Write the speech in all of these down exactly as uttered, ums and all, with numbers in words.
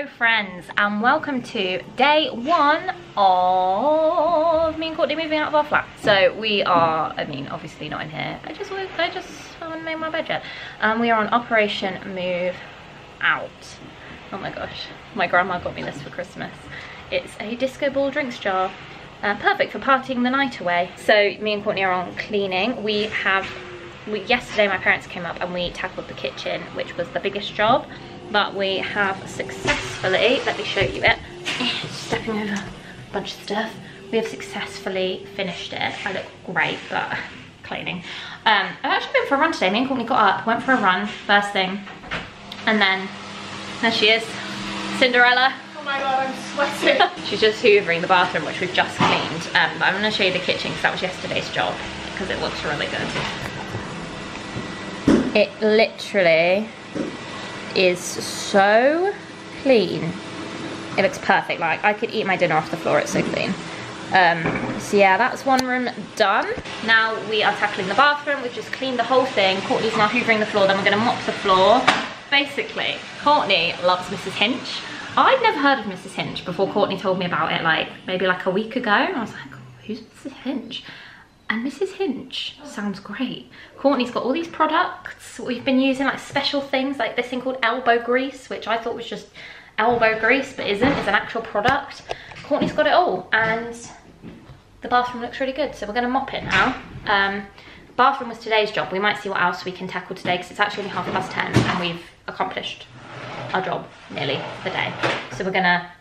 Hello friends, and welcome to day one of me and Courtney moving out of our flat. So we are, I mean obviously not in here, I just I just haven't made my bed yet. Um, we are on Operation Move Out. Oh my gosh, my grandma got me this for Christmas. It's a disco ball drinks jar, uh, perfect for partying the night away. So me and Courtney are on cleaning. We have, we, yesterday my parents came up and we tackled the kitchen, which was the biggest job. But we have successfully, let me show you it, stepping over a bunch of stuff, we have successfully finished it. I look great, but cleaning. Um, I've actually been for a run today. Me and Courtney got up, went for a run, first thing, and then there she is, Cinderella. Oh my God, I'm sweating. She's just hoovering the bathroom, which we've just cleaned. Um, but I'm gonna show you the kitchen, because that was yesterday's job, because it looks really good. It literally is so clean, it looks perfect. Like I could eat my dinner off the floor, it's so clean. Um so yeah, that's one room done. Now we are tackling the bathroom. We've just cleaned the whole thing. Courtney's now hoovering the floor, then we're going to mop the floor. Basically, Courtney loves Missus Hinch. I'd never heard of Missus Hinch before Courtney told me about it, like maybe like a week ago. I was like, who's Missus Hinch? And Missus Hinch sounds great. Courtney's got all these products we've been using, like special things, like this thing called elbow grease, which I thought was just elbow grease, but isn't, it's an actual product. Courtney's got it all, and the bathroom looks really good, so we're gonna mop it now. Um, bathroom was today's job. We might see what else we can tackle today, because it's actually half past ten, and we've accomplished our job, nearly, the day. So we're gonna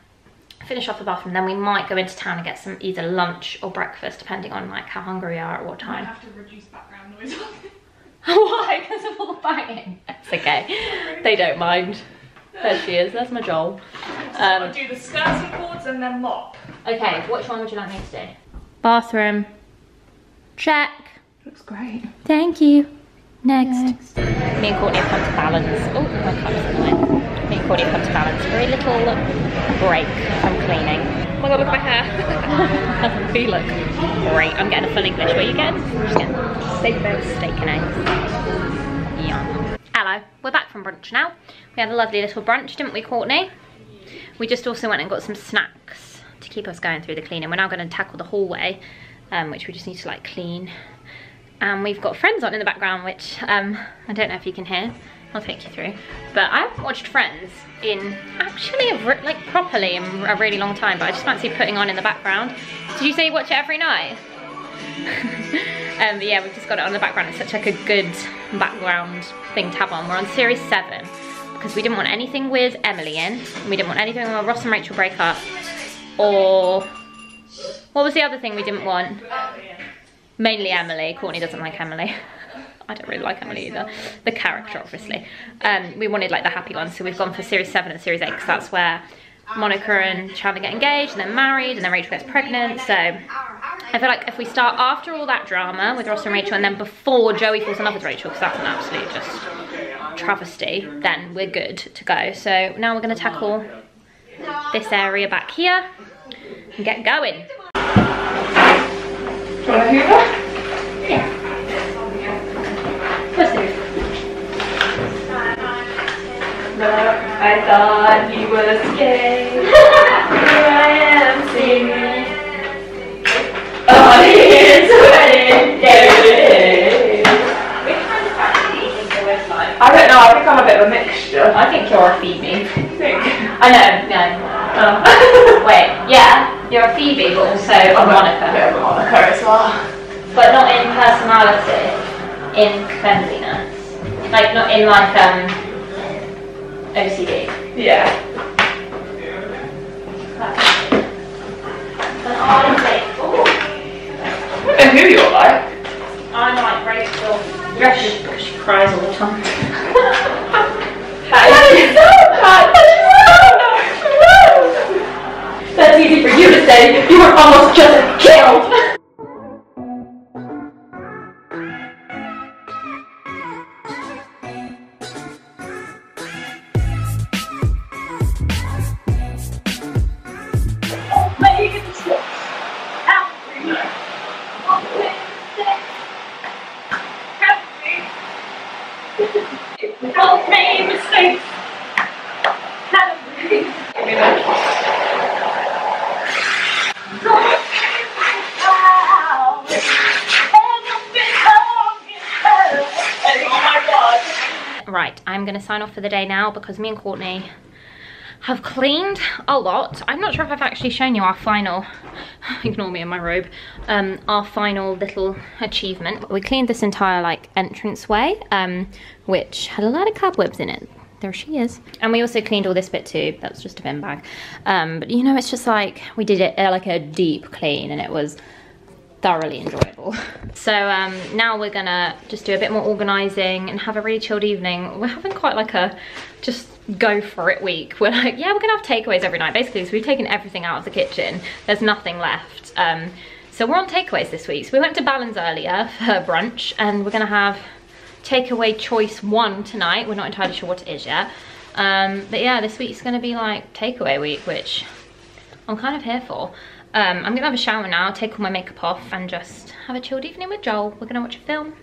finish off the bathroom, then we might go into town and get some either lunch or breakfast, depending on like how hungry we are at what time. I have to reduce background noise. Why? Because of all the banging. That's okay. They don't mind. There she is. There's my Joel. Um, so I'll do the skirts and cords and then mop. Okay. Which one would you like me to do? Bathroom. Check. Looks great. Thank you. Next. Next. Me and Courtney have come to Balans. Oh, my cup's in the way. Me and Courtney have come to Balans for a little break from cleaning. Oh my God, look at my hair. We look great. I'm getting a full English. What are you getting? I'm just getting steak and eggs. Steak and eggs. Yum. Hello, we're back from brunch now. We had a lovely little brunch, didn't we, Courtney? We just also went and got some snacks to keep us going through the cleaning. We're now going to tackle the hallway, um, which we just need to like clean. And we've got Friends on in the background, which um, I don't know if you can hear. I'll take you through, but I haven't watched Friends in actually a, like properly in a really long time, but I just fancy putting on in the background. Did you say you watch it every night? um, but yeah, we've just got it on the background. It's such like a good background thing to have on. We're on series seven, because we didn't want anything with Emily in, and we didn't want anything where Ross and Rachel break up, or what was the other thing we didn't want? Mainly Emily. Courtney doesn't like Emily. I don't really like Emily either, the character obviously. Um, we wanted like the happy one, so we've gone for series seven and series eight, because that's where Monica and Chandler get engaged and then married, and then Rachel gets pregnant. So I feel like if we start after all that drama with Ross and Rachel, and then before Joey falls in love with Rachel, because that's an absolute just travesty, then we're good to go. So now we're going to tackle this area back here and get going. Do you want to hear? I thought he was gay. Here I am singing on his wedding day. Which one's actually in the Westlife? I don't know, I think I'm a bit of a mixture. I think you're a Phoebe. Think? I know, no. Oh. Wait, yeah, you're a Phoebe, but also a Monica. Yeah, a Monica as well. But not in personality, in cleanliness. Like, not in like, um... O C D. Yeah. And I'm like, oh. And who you're like? I'm like Rachel. Rachel, because she cries all the time. That is so bad. That's wrong. That's easy for you to say. You were almost just killed. going to sign off for the day now because me and Courtney have cleaned a lot. I'm not sure if I've actually shown you our final, ignore me in my robe, um, our final little achievement. We cleaned this entire like entranceway, um, which had a lot of cobwebs in it. There she is. And we also cleaned all this bit too. That's just a bin bag. Um, but you know, it's just like, we did it uh, like a deep clean and it was thoroughly enjoyable. So um, now we're gonna just do a bit more organizing and have a really chilled evening. We're having quite like a, just go for it week. We're like, yeah, we're gonna have takeaways every night. Basically, so we've taken everything out of the kitchen. There's nothing left. Um, so we're on takeaways this week. So we went to Balans earlier for brunch and we're gonna have takeaway choice one tonight. We're not entirely sure what it is yet. Um, but yeah, this week's gonna be like takeaway week, which I'm kind of here for. Um, I'm gonna have a shower now, take all my makeup off and just have a chilled evening with Joel. We're gonna watch a film,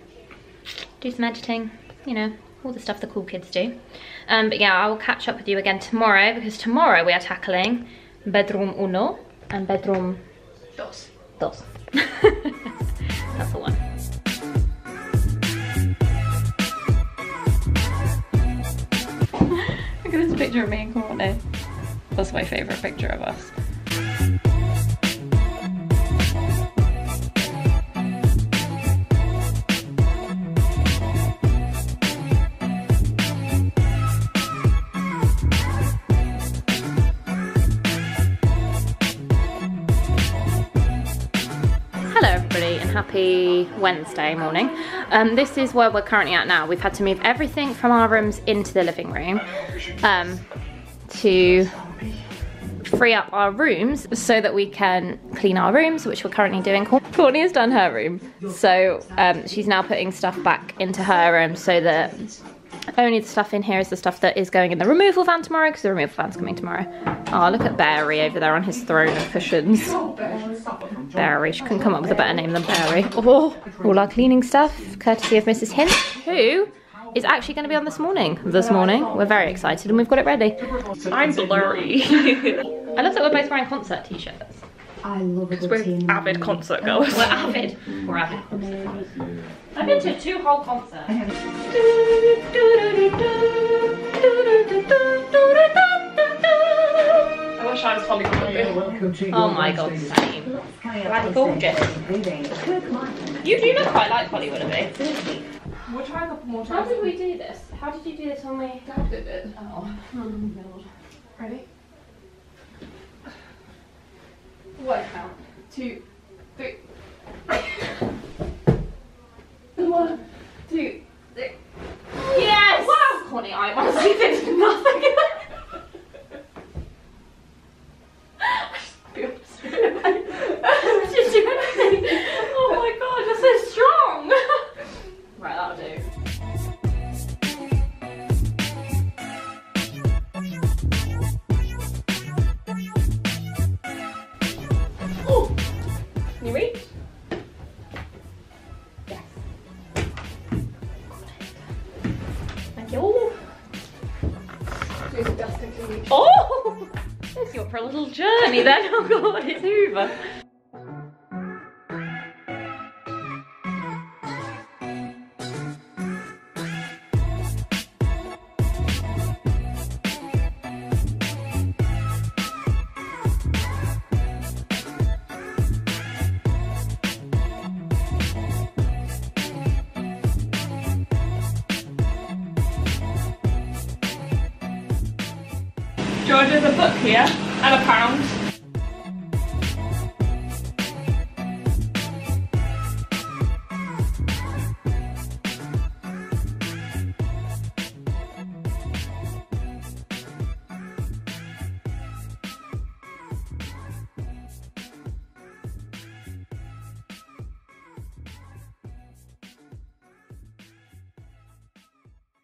do some editing, you know, all the stuff the cool kids do. Um, but yeah, I will catch up with you again tomorrow because tomorrow we are tackling bedroom uno and bedroom dos. dos. That's the one. Look at this picture of me and Courtney. That's my favourite picture of us. Happy Wednesday morning. Um, this is where we're currently at now. We've had to move everything from our rooms into the living room um, to free up our rooms so that we can clean our rooms, which we're currently doing. Courtney has done her room, so um, she's now putting stuff back into her room so that only the stuff in here is the stuff that is going in the removal van tomorrow because the removal van's coming tomorrow. Oh, look at Barry over there on his throne of cushions. Barry, she couldn't come up with a better name than Barry. Oh, all our cleaning stuff, courtesy of Missus Hinch, who is actually going to be on this morning. This morning, we're very excited and we've got it ready. I'm blurry. I love that we're both wearing concert t-shirts. I love it. We're avid concert girls. We're avid. We're avid. I've been to two whole concerts. I wish I was Holly Willoughby. Oh my god, same. That's gorgeous. You do look quite like Holly Willoughby. We'll try a couple more times. How did we do this? How did you do this on my dad did it? Oh, god. Ready? What count? Two, three. One, two, three. Yes! Wow, Courtney, I honestly did nothing. I just feel stupid. Did you do anything? Oh my god, you're so strong. Right, that'll do. Can you reach? Yes. Thank you. Oh! There's your for a little journey then. Oh god, it's Uber. There's a book here and a pound.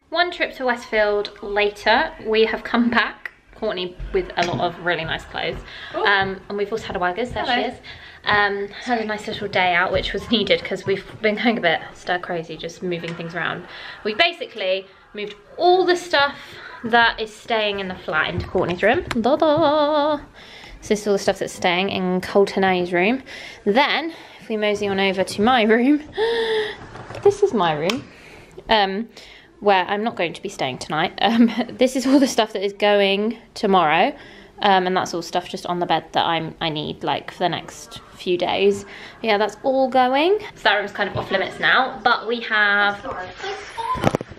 One trip to Westfield later, we have come back. Courtney with a lot of really nice clothes. Um, and we've also had a Waggers, there Hello. She is. Um, had a nice little day out, which was needed because we've been going a bit stir crazy, just moving things around. We basically moved all the stuff that is staying in the flat into Courtney's room. Da da! So this is all the stuff that's staying in Colton A's room. Then, if we mosey on over to my room, this is my room. Um, where I'm not going to be staying tonight. Um, this is all the stuff that is going tomorrow. Um, and that's all stuff just on the bed that I'm, I need like for the next few days. Yeah, that's all going. So that room's kind of off limits now, but we have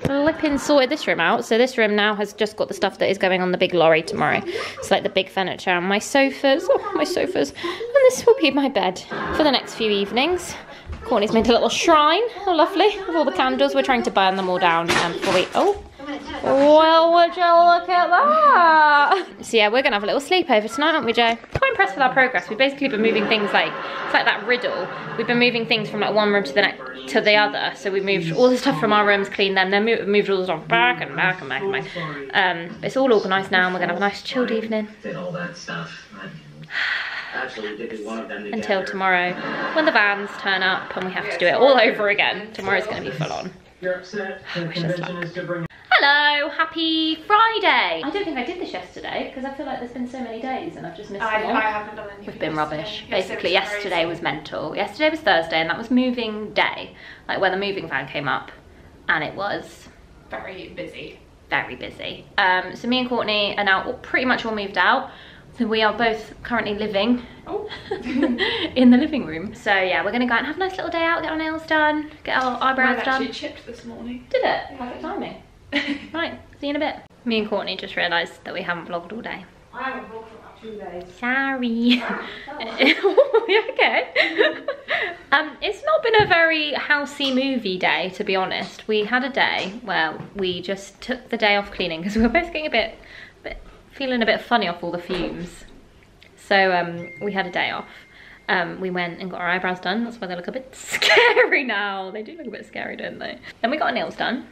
flipping sorted this room out. So this room now has just got the stuff that is going on the big lorry tomorrow. So like the big furniture and my sofas, oh, my sofas. And this will be my bed for the next few evenings. Courtney's made a little shrine, oh, lovely, with all the candles. We're trying to burn them all down um, before we, oh. Well, would you look at that? So yeah, we're gonna have a little sleepover tonight, aren't we, Joe? Quite impressed with our progress. We've basically been moving things like, it's like that riddle. We've been moving things from like one room to the next, to the other. So we moved all the stuff from our rooms, cleaned them, then moved, moved all the stuff back and back and back and back. Um, it's all organised now, and we're gonna have a nice chilled evening. All that stuff. Until tomorrow, when the vans turn up and we have to do it all over again. Tomorrow's gonna be full on. You're upset. I wish us luck. Hello, happy Friday! I don't think I did this yesterday because I feel like there's been so many days and I've just missed I, them all. I haven't done anything. We've been rubbish. Yesterday. Basically, yesterday crazy. was mental. Yesterday was Thursday and that was moving day, like where the moving van came up, and it was very busy. Very busy. Um, so me and Courtney are now all, pretty much all moved out. So we are both currently living oh. in the living room. So yeah, we're gonna go out and have a nice little day out, get our nails done, get our eyebrows Mine done. Mine actually chipped this morning. Did it? Yeah. Perfect timing. Right, see you in a bit. Me and Courtney just realised that we haven't vlogged all day. I haven't vlogged for about two days. Sorry. Okay. um, it's not been a very housey movie day, to be honest. We had a day where we just took the day off cleaning because we were both getting a bit, a bit, feeling a bit funny off all the fumes. So um, we had a day off. Um, we went and got our eyebrows done. That's why they look a bit scary now. They do look a bit scary, don't they? Then we got our nails done.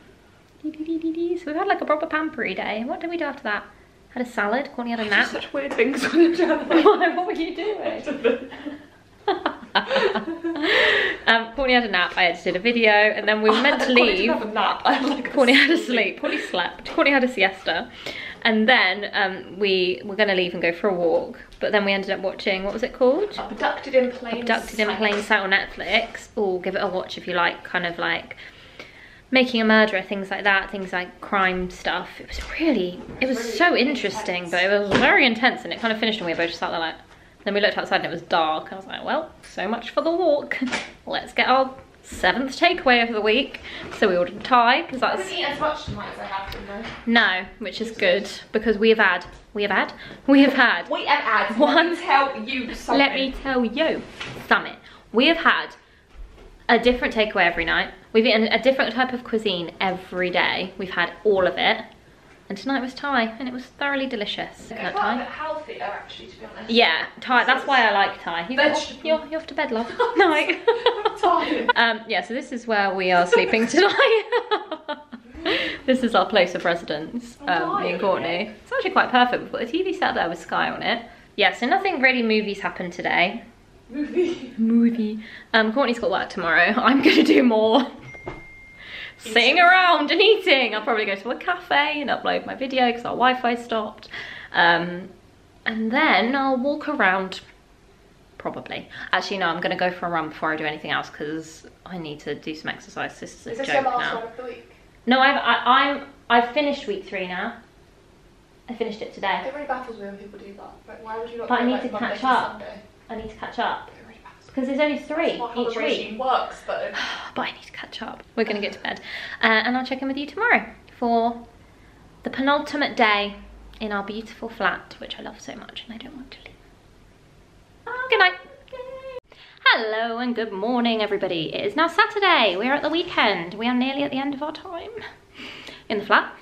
So we've had like a proper pampery day. What did we do after that? Had a salad, Courtney had a nap. Such weird things on each other. Why, what were you doing? um, Courtney had a nap, I edited a video, and then we were meant to leave. Courtney didn't have a nap, I had like Courtney had a sleep, Courtney slept, Courtney had a siesta. And then um, we were gonna leave and go for a walk, but then we ended up watching, what was it called? Abducted in Plain Sight. Abducted in Plain Sight on Netflix. Or give it a watch if you like, kind of like, Making a Murderer, things like that, things like crime stuff. It was really, it was so interesting, but it was very intense and it kind of finished and we were both just sat there like, then we looked outside and it was dark. And I was like, well, so much for the walk. Let's get our seventh takeaway of the week. So we ordered Thai, because that's- I didn't eat as much tonight as I have been though. No, which is good, because we have had, we have had? We have had- We have had, one, let me tell you something. Let me tell you something. We have had a different takeaway every night. We've eaten a different type of cuisine every day. We've had all of it. And tonight was Thai, and it was thoroughly delicious. It's quite Thai. A bit healthier, actually, to be honest. Yeah, Thai, that's why I like Thai. You off, you're, you're off to bed, love. Night. I'm tired. Um, yeah, so this is where we are sleeping tonight. This is our place of residence, um, me and Courtney. It's actually quite perfect. We've got a T V set there with Sky on it. Yeah, so nothing really movies happened today. Movie. Movie. Um, Courtney's got work tomorrow. I'm gonna do more eating. Sitting around and eating. I'll probably go to a cafe and upload my video because our Wi-Fi stopped. Um, and then I'll walk around, probably. Actually, no, I'm gonna go for a run before I do anything else because I need to do some exercise. This is a is this joke your last now. One of the week? No, I've I, I'm I've finished week three now. I finished it today. It really baffles me when people do that. Like, why would you not? But do I need like to catch up. Sunday? I need to catch up because there's only three each week. Works, but... but I need to catch up. We're going to get to bed uh, and I'll check in with you tomorrow for the penultimate day in our beautiful flat, which I love so much and I don't want to leave. Oh, good night. Hello and good morning, everybody. It is now Saturday. We are at the weekend. We are nearly at the end of our time in the flat.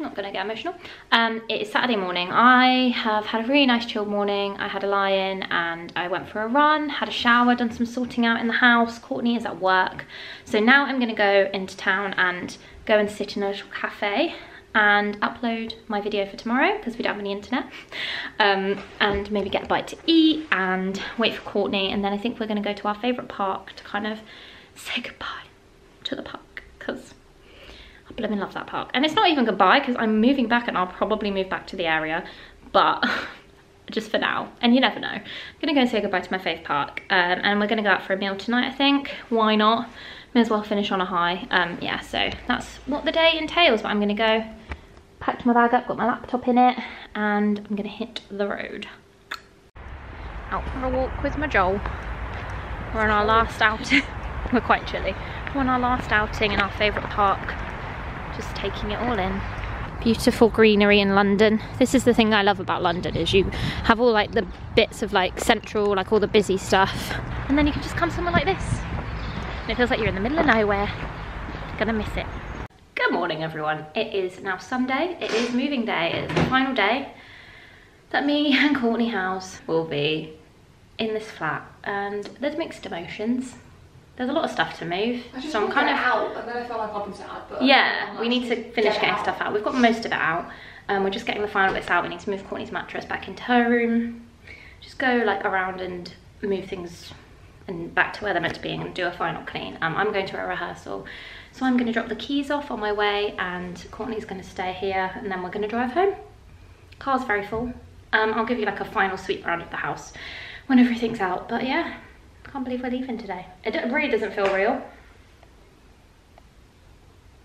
Not gonna get emotional. Um, it is Saturday morning. I have had a really nice chill morning. I had a lie in and I went for a run, had a shower, done some sorting out in the house. Courtney is at work. So now I'm gonna go into town and go and sit in a little cafe and upload my video for tomorrow because we don't have any internet. Um, and maybe get a bite to eat and wait for Courtney. And then I think we're gonna go to our favorite park to kind of say goodbye to the park because I blooming love that park. And it's not even goodbye because I'm moving back and I'll probably move back to the area, but just for now. And you never know. I'm gonna go and say goodbye to my fave park. Um, and we're gonna go out for a meal tonight, I think. Why not? may as well finish on a high. Um, yeah, so that's what the day entails, but I'm gonna go, packed my bag up, got my laptop in it, and I'm gonna hit the road. Out for a walk with my Joel. We're on our last outing. We're quite chilly. We're on our last outing in our favourite park. Just taking it all in. Beautiful greenery in London. This is the thing I love about London, is you have all like the bits of like central, like all the busy stuff, and then you can just come somewhere like this and it feels like you're in the middle of nowhere. Gonna miss it. Good morning everyone. It is now Sunday. It is moving day. It's the final day that me and Courtney House will be in this flat, and there's mixed emotions. There's a lot of stuff to move, I just so I'm kind of out, and then I feel like I'll be sad. But yeah, we need to finish get getting out. stuff out. We've got most of it out, and um, we're just getting the final bits out. We need to move Courtney's mattress back into her room. Just go like around and move things and back to where they're meant to be, and do a final clean. Um, I'm going to a rehearsal, so I'm going to drop the keys off on my way, and Courtney's going to stay here, and then we're going to drive home. Car's very full. Um, I'll give you like a final sweep round of the house when everything's out. But yeah. Can't believe we're leaving today. It really doesn't feel real.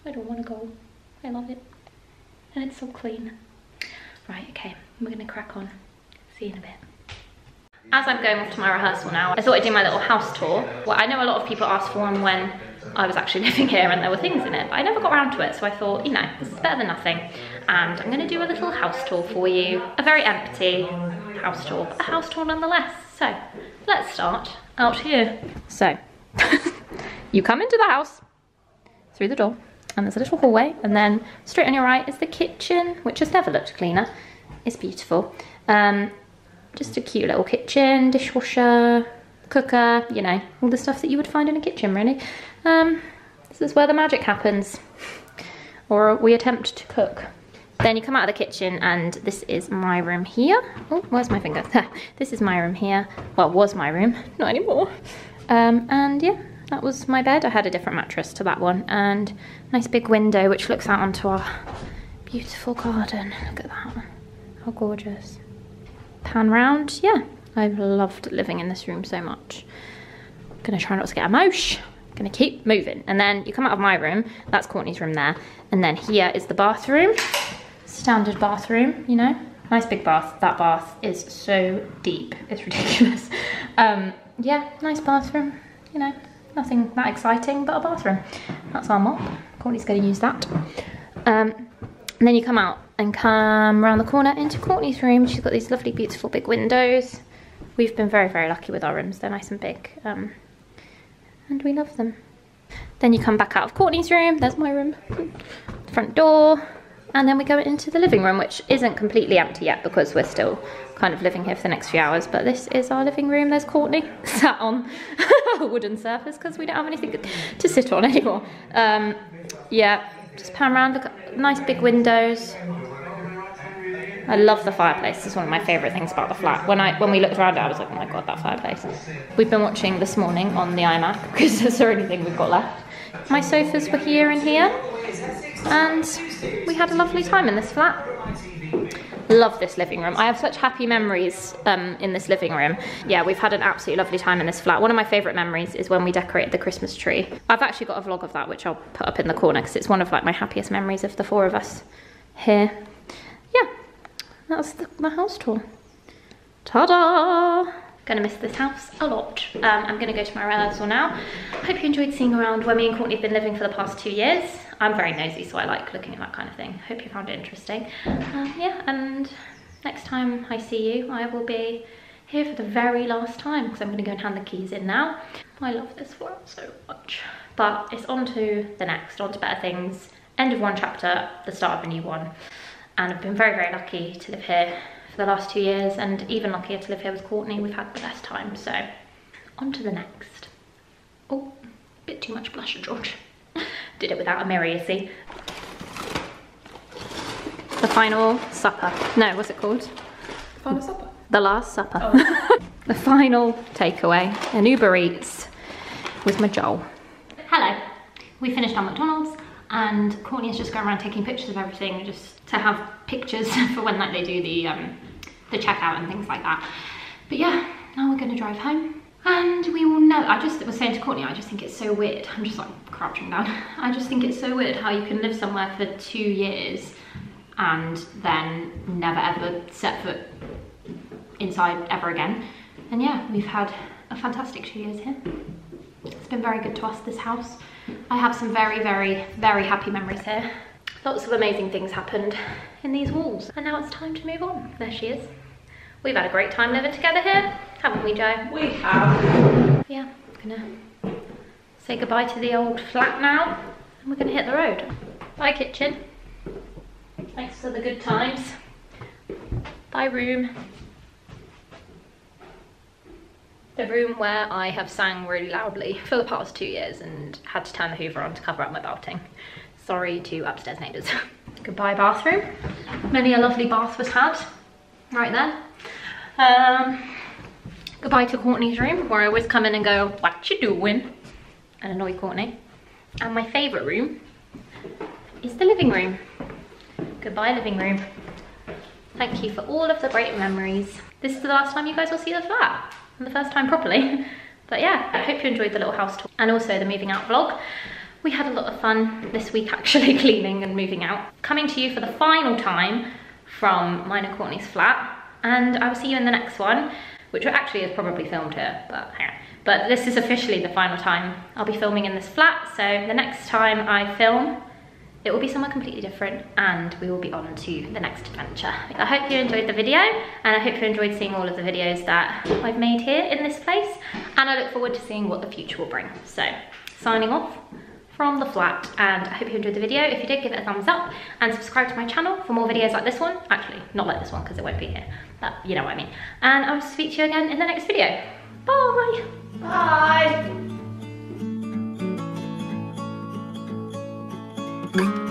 I don't want to go. I love it. And it's so clean. Right, okay, we're gonna crack on. See you in a bit. As I'm going off to my rehearsal now, I thought I'd do my little house tour. Well, I know a lot of people asked for one when I was actually living here and there were things in it, but I never got around to it, so I thought, you know, this is better than nothing. And I'm gonna do a little house tour for you. A very empty house tour, but a house tour nonetheless. So, let's start out here. So, you come into the house through the door, and there's a little hallway, and then straight on your right is the kitchen, which has never looked cleaner. It's beautiful. Um, just a cute little kitchen, dishwasher, cooker, you know, all the stuff that you would find in a kitchen, really. Um, this is where the magic happens, or we attempt to cook. Then you come out of the kitchen, and this is my room here. Oh, where's my finger? This is my room here. Well, was my room, not anymore. Um, and yeah, that was my bed. I had a different mattress to that one, and nice big window which looks out onto our beautiful garden. Look at that, how gorgeous. Pan round, yeah. I've loved living in this room so much. I'm gonna try not to get a mouse. Gonna keep moving. And then you come out of my room, that's Courtney's room there. And then here is the bathroom. Standard bathroom, you know, nice big bath. That bath is so deep, it's ridiculous. Um, yeah, nice bathroom, you know, nothing that exciting, but a bathroom. That's our mop. Courtney's going to use that. Um, and then you come out and come round the corner into Courtney's room. She's got these lovely, beautiful big windows. We've been very, very lucky with our rooms. They're nice and big, um, and we love them. Then you come back out of Courtney's room. There's my room. Front door. And then we go into the living room, which isn't completely empty yet because we're still kind of living here for the next few hours. But this is our living room. There's Courtney sat on a wooden surface because we don't have anything to sit on anymore. Um, yeah, just pan around, look at nice big windows. I love the fireplace. It's one of my favourite things about the flat. When I when we looked around it, I was like, oh my god, that fireplace. We've been watching this morning on the iMac because that's the only thing we've got left. My sofas were here and here. And we had a lovely time in this flat. Love this living room. I have such happy memories um, in this living room. Yeah, we've had an absolutely lovely time in this flat. One of my favourite memories is when we decorated the Christmas tree. I've actually got a vlog of that, which I'll put up in the corner because it's one of like my happiest memories of the four of us here. Yeah, that was the, my house tour. Ta-da! Gonna miss this house a lot. Um, I'm gonna go to my rehearsal now. Hope you enjoyed seeing around where me and Courtney have been living for the past two years. I'm very nosy, so I like looking at that kind of thing. Hope you found it interesting. Um, yeah, and next time I see you, I will be here for the very last time because I'm gonna go and hand the keys in now. I love this flat so much. But it's on to the next, on to better things. End of one chapter, the start of a new one. And I've been very, very lucky to live here for the last two years and even luckier to live here with Courtney. We've had the best time, so on to the next. Oh, a bit too much blusher, George. Did it without a mirror, you see. The final supper. No, what's it called? The final supper? The last supper. Oh. The final takeaway. An Uber Eats with my Joel. Hello. We finished our McDonald's and Courtney is just going around taking pictures of everything just to have pictures for when like they do the, um, the checkout and things like that. But yeah, now we're going to drive home. and we will know. I just was saying to Courtney, I just think it's so weird. I'm just like crouching down. I just think it's so weird how you can live somewhere for two years and then never ever set foot inside ever again. And yeah, we've had a fantastic two years here. It's been very good to us, this house. I have some very, very, very happy memories here. Lots of amazing things happened in these walls. And now it's time to move on. There she is. We've had a great time living together here, haven't we, Jo? We have. Yeah, I'm gonna say goodbye to the old flat now, and we're gonna hit the road. Bye, kitchen. Thanks for the good times. Bye, room. The room where I have sang really loudly for the past two years and had to turn the Hoover on to cover up my belting. Sorry to upstairs neighbours. Goodbye, bathroom. Many a lovely bath was had right there. Um, goodbye to Courtney's room, where I always come in and go, "What you doing?" and annoy Courtney. And my favourite room is the living room. Goodbye, living room. Thank you for all of the great memories. This is the last time you guys will see the flat. The first time properly. But yeah, I hope you enjoyed the little house tour and also the moving out vlog. We had a lot of fun this week actually, cleaning and moving out. Coming to you for the final time from mine and Courtney's flat, and I will see you in the next one, which actually is probably filmed here, but hang on. But this is officially the final time I'll be filming in this flat, so the next time I film it will be somewhere completely different, and we will be on to the next adventure. I hope you enjoyed the video, and I hope you enjoyed seeing all of the videos that I've made here in this place, and I look forward to seeing what the future will bring. So, signing off from the flat, and I hope you enjoyed the video. If you did, give it a thumbs up and subscribe to my channel for more videos like this one. Actually, not like this one because it won't be here, but you know what I mean. And I'll speak to you again in the next video. Bye! Bye! Thank you.